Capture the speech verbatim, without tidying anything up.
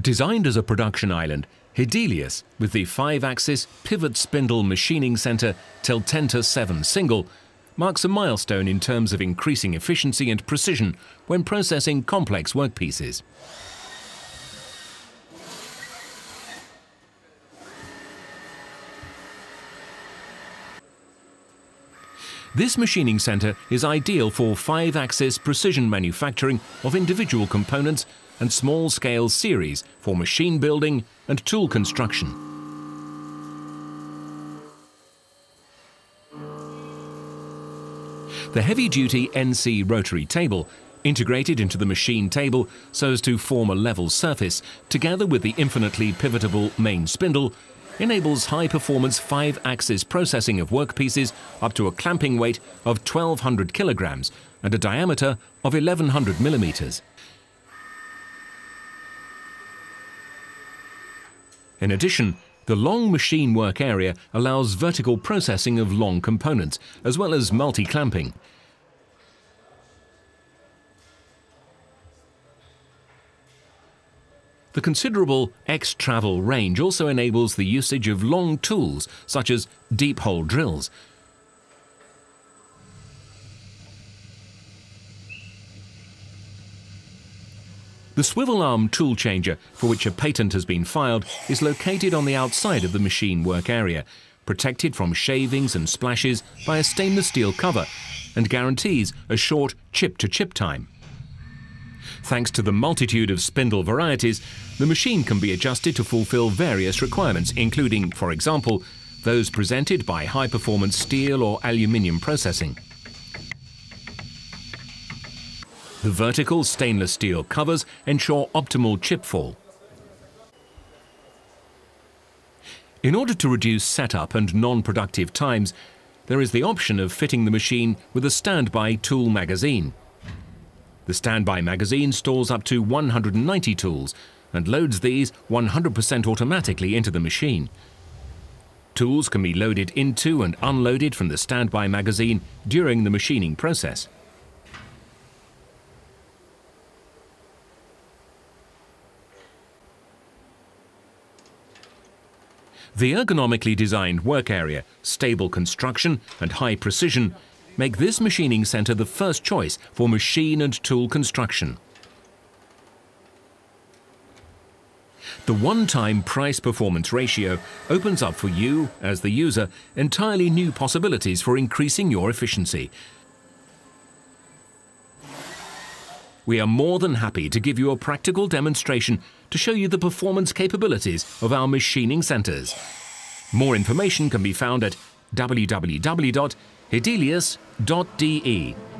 Designed as a production island, Hedelius, with the five-axis pivot spindle machining center T seven Single, marks a milestone in terms of increasing efficiency and precision when processing complex workpieces. This machining center is ideal for five-axis precision manufacturing of individual components and small-scale series for machine building and tool construction. The heavy-duty N C rotary table, integrated into the machine table so as to form a level surface, together with the infinitely pivotable main spindle, enables high-performance five-axis processing of workpieces up to a clamping weight of twelve hundred kilograms and a diameter of eleven hundred millimeters. In addition, the long machine work area allows vertical processing of long components, as well as multi-clamping. The considerable X-travel range also enables the usage of long tools, such as deep-hole drills. The swivel arm tool changer, for which a patent has been filed, is located on the outside of the machine work area, protected from shavings and splashes by a stainless steel cover, and guarantees a short chip-to-chip time. Thanks to the multitude of spindle varieties, the machine can be adjusted to fulfill various requirements, including, for example, those presented by high-performance steel or aluminium processing. The vertical stainless steel covers ensure optimal chip fall. In order to reduce setup and non-productive times, there is the option of fitting the machine with a standby tool magazine. The standby magazine stores up to one hundred ninety tools and loads these one hundred percent automatically into the machine. Tools can be loaded into and unloaded from the standby magazine during the machining process. The ergonomically designed work area, stable construction and high precision make this machining center the first choice for machine and tool construction. The one-time price-performance ratio opens up for you, as the user, entirely new possibilities for increasing your efficiency. We are more than happy to give you a practical demonstration to show you the performance capabilities of our machining centers. More information can be found at w w w dot hedelius dot d e.